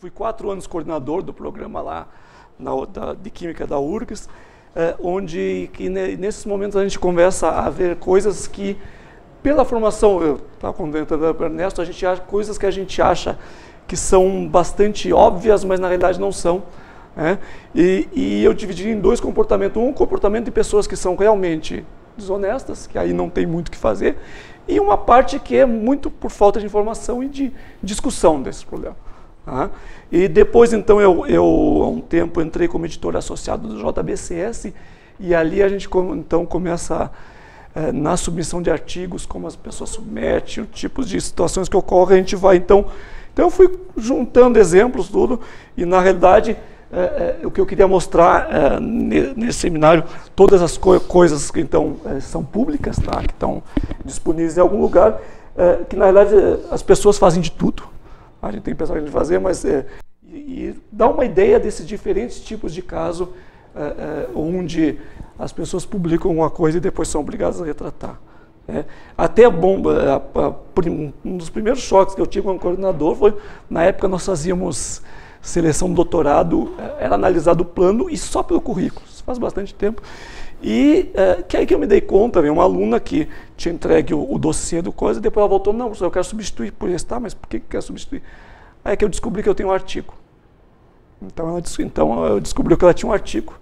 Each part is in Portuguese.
Fui 4 anos coordenador do programa lá de Química da UFRGS, onde que nesses momentos a gente começa a ver coisas que, pela formação, eu estava comentando com o Ernesto, a gente acha coisas que a gente acha que são bastante óbvias, mas na realidade não são, né? E eu dividi em 2 comportamentos. Um comportamento de pessoas que são realmente desonestas, que aí não tem muito o que fazer, e uma parte que é muito por falta de informação e de discussão desse problema. Ah, e depois, então, eu há um tempo entrei como editor associado do JBCS e ali a gente então começa na submissão de artigos, como as pessoas submetem, o tipo de situações que ocorrem, a gente vai então eu fui juntando exemplos, tudo, e na realidade o que eu queria mostrar nesse seminário, todas as coisas que então são públicas, tá, que estão disponíveis em algum lugar, que na realidade as pessoas fazem de tudo. A gente tem que pensar o que a gente fazer, mas dá uma ideia desses diferentes tipos de caso onde as pessoas publicam uma coisa e depois são obrigadas a retratar. Até um dos primeiros choques que eu tive como coordenador foi, na época nós fazíamos seleção do doutorado, era analisado o plano e só pelo currículo, isso faz bastante tempo. E que aí que eu me dei conta, veio uma aluna que tinha entregue o dossiê do coisa, e depois ela voltou, não, eu quero substituir por isso, tá, mas por que quer substituir? Aí é que eu descobri que eu tenho um artigo. Então eu descobri que ela tinha um artigo.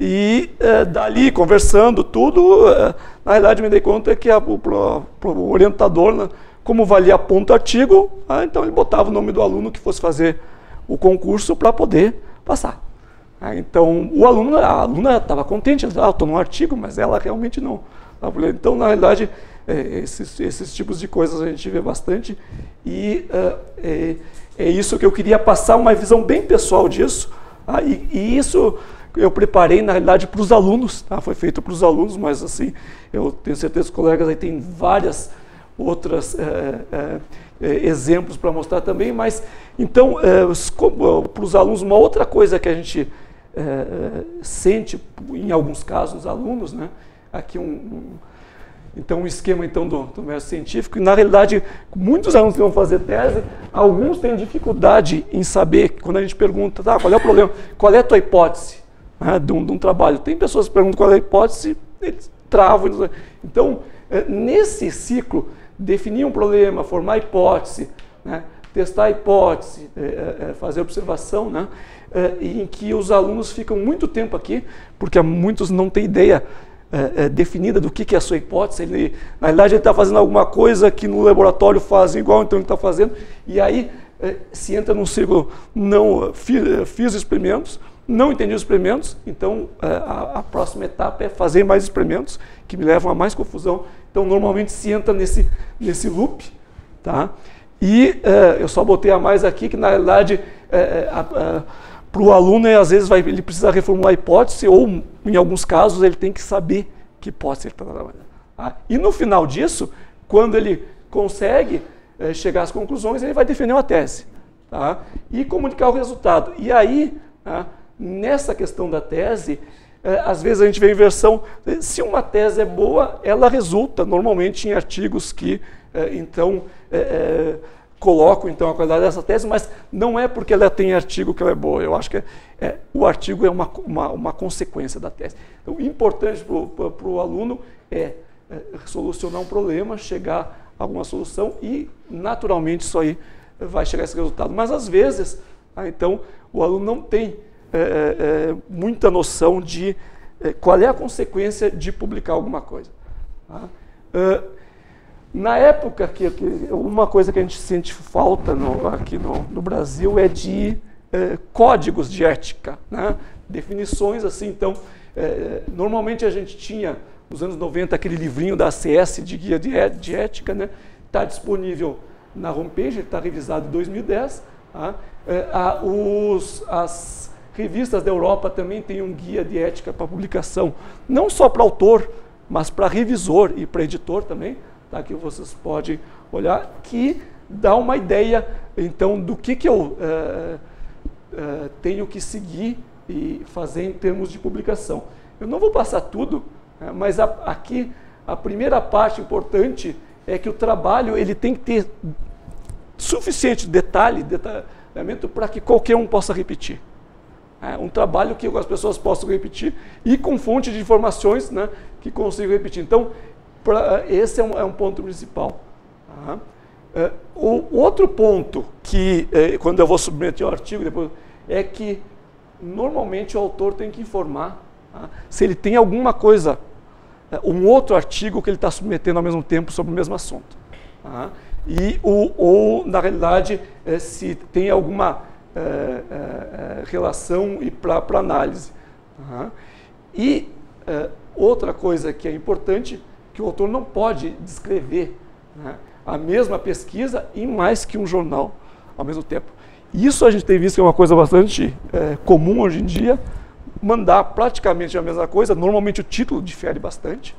E dali, conversando tudo, na realidade me dei conta que o orientador, né, como valia ponto artigo, então ele botava o nome do aluno que fosse fazer o concurso para poder passar. Então, a aluna estava contente, ela estou num artigo, mas ela realmente não. Então, na realidade, esses tipos de coisas a gente vê bastante. E é isso que eu queria passar, uma visão bem pessoal disso. E isso eu preparei, na realidade, para os alunos. Tá? Foi feito para os alunos, mas assim, eu tenho certeza que os colegas aí têm várias outras exemplos para mostrar também. Mas, então, para os alunos, uma outra coisa que a gente sente em alguns casos os alunos, né? Aqui um esquema então do meio científico, e na realidade muitos alunos que vão fazer tese, alguns têm dificuldade em saber, quando a gente pergunta, tá, qual é o problema, qual é a tua hipótese, né, de um trabalho, tem pessoas que perguntam qual é a hipótese, eles travam. Então, nesse ciclo, definir um problema, formar a hipótese, né, testar a hipótese, fazer observação, né, em que os alunos ficam muito tempo aqui, porque muitos não têm ideia definida do que é a sua hipótese. Ele, na realidade, ele está fazendo alguma coisa que no laboratório fazem igual, então ele está fazendo, e aí se entra num círculo, não fiz experimentos, não entendi os experimentos, então a próxima etapa é fazer mais experimentos, que me levam a mais confusão. Então, normalmente se entra nesse loop, tá? E eu só botei a mais aqui, que na realidade, para o aluno, às vezes, ele precisa reformular a hipótese, ou em alguns casos, ele tem que saber que hipótese ele está trabalhando. Tá? E no final disso, quando ele consegue chegar às conclusões, ele vai defender uma tese, tá? E comunicar o resultado. E aí, tá? Nessa questão da tese, às vezes a gente vê a inversão. Se uma tese é boa, ela resulta normalmente em artigos que, então, coloco então a qualidade dessa tese, mas não é porque ela tem artigo que ela é boa. Eu acho que o artigo é uma consequência da tese. Então, o importante para o aluno é solucionar um problema, chegar a alguma solução e, naturalmente, isso aí vai chegar a esse resultado. Mas, às vezes, então, o aluno não tem muita noção de qual é a consequência de publicar alguma coisa. Tá? Na época, uma coisa que a gente sente falta aqui no Brasil é de códigos de ética, né? Definições assim, então, normalmente a gente tinha, nos anos 90, aquele livrinho da ACS de guia de ética, né? Está disponível na homepage, está revisado em 2010. Tá? As revistas da Europa também têm um guia de ética para publicação, não só para autor, mas para revisor e para editor também. tá? Que vocês podem olhar, que dá uma ideia, então, do que eu tenho que seguir e fazer em termos de publicação. Eu não vou passar tudo, mas aqui a primeira parte importante é que o trabalho ele tem que ter suficiente detalhamento para que qualquer um possa repetir. É um trabalho que as pessoas possam repetir e com fonte de informações, né, que consigam repetir. Então, esse é um ponto principal. Uhum. O outro ponto que, quando eu vou submeter o artigo, depois, é que normalmente o autor tem que informar se ele tem alguma coisa, um outro artigo que ele está submetendo ao mesmo tempo sobre o mesmo assunto. Uhum. E, ou, na realidade, se tem alguma relação e para análise. Uhum. E outra coisa que é importante, que o autor não pode descrever, né, a mesma pesquisa em mais que um jornal ao mesmo tempo. Isso a gente tem visto que é uma coisa bastante comum hoje em dia, mandar praticamente a mesma coisa, normalmente o título difere bastante,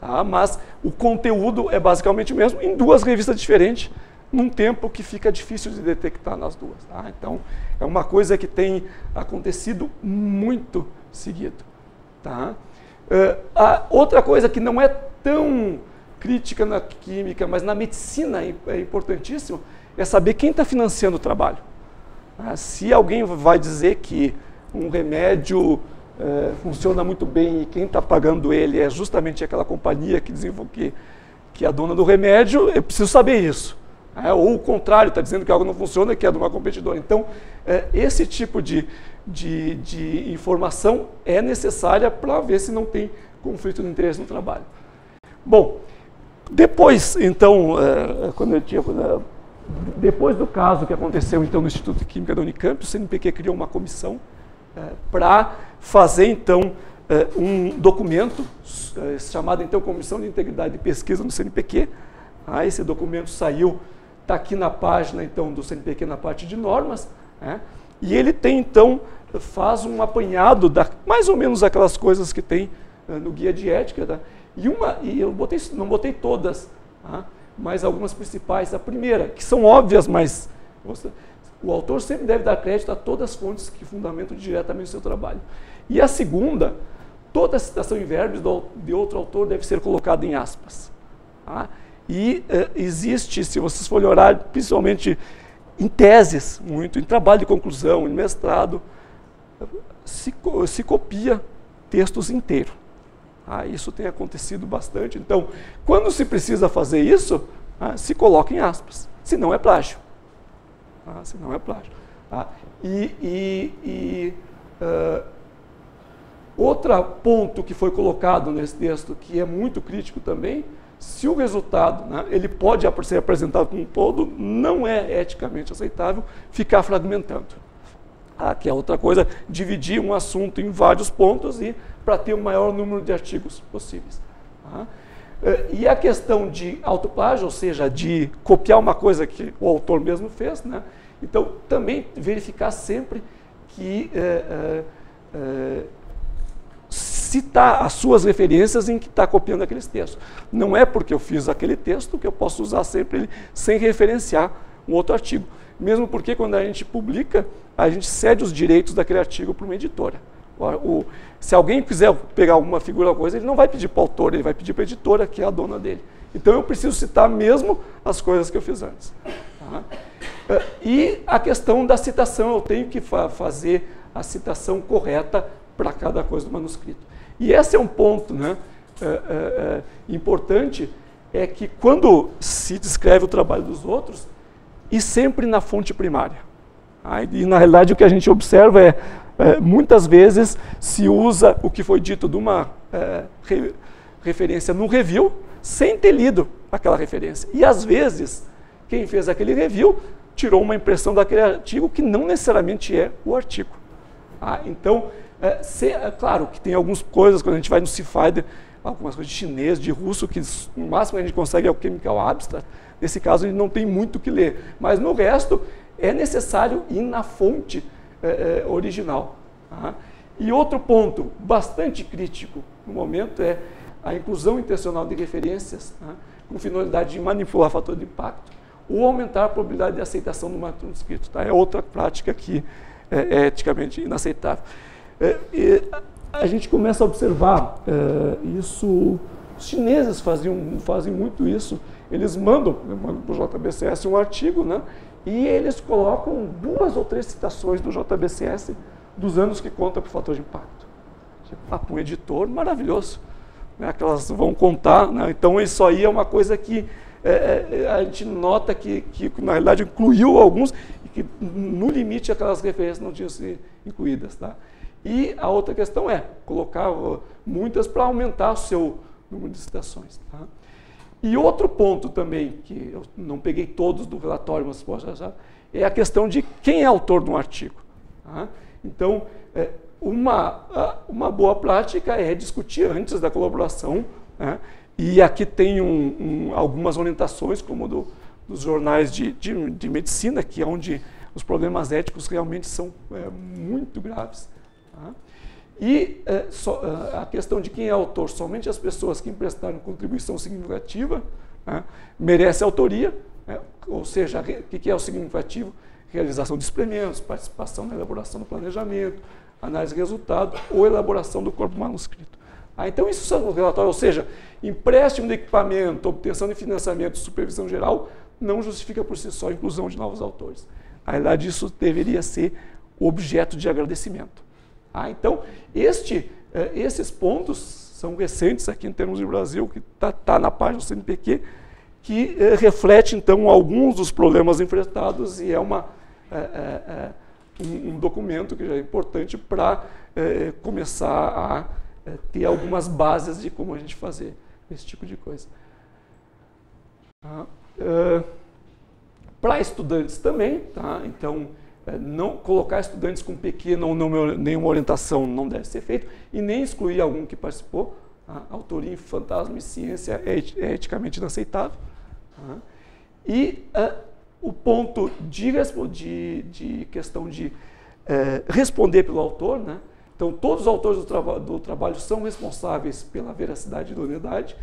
tá? Mas o conteúdo é basicamente o mesmo em duas revistas diferentes, num tempo que fica difícil de detectar nas duas. Tá? Então, é uma coisa que tem acontecido muito seguido. Tá? A outra coisa que não é tão crítica na química, mas na medicina é importantíssimo, é saber quem está financiando o trabalho. Se alguém vai dizer que um remédio funciona muito bem e quem está pagando ele é justamente aquela companhia que é a dona do remédio, eu preciso saber isso. Ou o contrário, está dizendo que algo não funciona e que é de uma competidora. Então, esse tipo de informação é necessária para ver se não tem conflito de interesse no trabalho. Bom, depois, então, depois do caso que aconteceu então, no Instituto de Química da Unicamp, o CNPq criou uma comissão para fazer, então, um documento chamado, então, Comissão de Integridade e Pesquisa no CNPq. Esse documento saiu... Está aqui na página, então, do CNPq, na parte de normas, né? E ele tem, então, faz um apanhado da mais ou menos aquelas coisas que tem no guia de ética, tá? E eu botei, não botei todas, tá? Mas algumas principais. A primeira, que são óbvias, mas o autor sempre deve dar crédito a todas as fontes que fundamentam diretamente o seu trabalho. E a segunda, toda citação em verbos de outro autor deve ser colocada em aspas. Tá? E existe, se vocês forem olhar, principalmente em teses, muito, em trabalho de conclusão, em mestrado, se copia textos inteiros. Isso tem acontecido bastante. Então, quando se precisa fazer isso, se coloca em aspas. Senão é plágio. Senão é plágio. Outro ponto que foi colocado nesse texto, que é muito crítico também, se o resultado, né, ele pode ser apresentado como um todo, não é eticamente aceitável ficar fragmentando. Aqui é outra coisa, dividir um assunto em vários pontos e para ter o maior número de artigos possíveis. Tá? E a questão de autoplágio, ou seja, de copiar uma coisa que o autor mesmo fez, né? Então, também verificar sempre que citar as suas referências em que está copiando aqueles textos. Não é porque eu fiz aquele texto que eu posso usar sempre ele sem referenciar um outro artigo. Mesmo porque quando a gente publica, a gente cede os direitos daquele artigo para uma editora. Se alguém quiser pegar alguma figura ou coisa, ele não vai pedir para o autor, ele vai pedir para a editora, que é a dona dele. Então eu preciso citar mesmo as coisas que eu fiz antes. Tá? E a questão da citação, eu tenho que fazer a citação correta para cada coisa do manuscrito. E esse é um ponto, né, importante, é que quando se descreve o trabalho dos outros, e sempre na fonte primária. E, na realidade, o que a gente observa é, muitas vezes, se usa o que foi dito de uma referência no review, sem ter lido aquela referência. E, às vezes, quem fez aquele review tirou uma impressão daquele artigo que não necessariamente é o artigo. Então, é claro que tem algumas coisas, quando a gente vai no CIFIDE, algumas coisas de chinês, de russo, que no máximo que a gente consegue é o Chemical Abstract. Nesse caso, a gente não tem muito o que ler. Mas no resto, é necessário ir na fonte original. E outro ponto bastante crítico no momento é a inclusão intencional de referências, né, com finalidade de manipular fator de impacto, ou aumentar a probabilidade de aceitação do manuscrito. Tá? É outra prática que é eticamente inaceitável. A gente começa a observar isso. Os chineses fazem muito isso. Eles mandam para o JBCS um artigo, né, e eles colocam 2 ou 3 citações do JBCS dos anos que conta para o fator de impacto. Para um editor, maravilhoso. Né, que elas vão contar. Né, então, isso aí é uma coisa que a gente nota que, na realidade, incluiu alguns e que, no limite, aquelas referências não tinham sido incluídas. Tá? E a outra questão é colocar muitas para aumentar o seu número de citações. Tá? E outro ponto também, que eu não peguei todos do relatório, mas posso achar, é a questão de quem é autor de um artigo. Tá? Então, uma boa prática é discutir antes da colaboração, né? E aqui tem algumas orientações, como dos jornais de medicina, que é onde os problemas éticos realmente são muito graves. Tá? E a questão de quem é autor, somente as pessoas que emprestaram contribuição significativa merecem autoria, ou seja, o que é o significativo? Realização de experimentos, participação na elaboração do planejamento, análise de resultado ou elaboração do corpo manuscrito. Então, isso é um relatório, ou seja, empréstimo de equipamento, obtenção de financiamento, supervisão geral, não justifica por si só a inclusão de novos autores. Na realidade, isso deveria ser objeto de agradecimento. Então, esses pontos são recentes aqui em termos de Brasil, que está na página do CNPq, que reflete, então, alguns dos problemas enfrentados e é um documento que já é importante para começar a ter algumas bases de como a gente fazer esse tipo de coisa. Tá? Para estudantes também, tá? Então, não colocar estudantes com PQ, nenhuma orientação não deve ser feito, e nem excluir algum que participou. Tá? Autoria em fantasma e ciência é eticamente inaceitável. Tá? E o ponto de questão de responder pelo autor, né? Então, todos os autores do trabalho são responsáveis pela veracidade e idoneidade,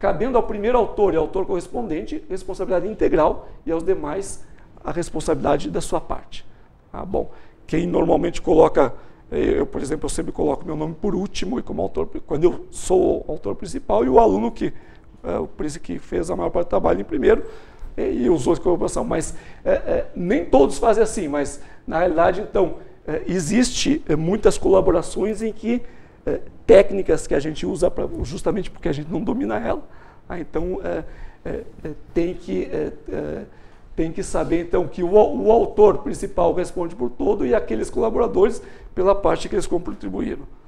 cabendo ao primeiro autor e ao autor correspondente responsabilidade integral e aos demais a responsabilidade da sua parte. Ah, bom, quem normalmente coloca, por exemplo, eu sempre coloco meu nome por último e como autor, quando eu sou o autor principal e o aluno que fez a maior parte do trabalho em primeiro e os outros colaboração, mas nem todos fazem assim, mas na realidade, então, existe muitas colaborações em que técnicas que a gente usa justamente porque a gente não domina ela, então tem que saber então que o autor principal responde por todo e aqueles colaboradores pela parte que eles contribuíram.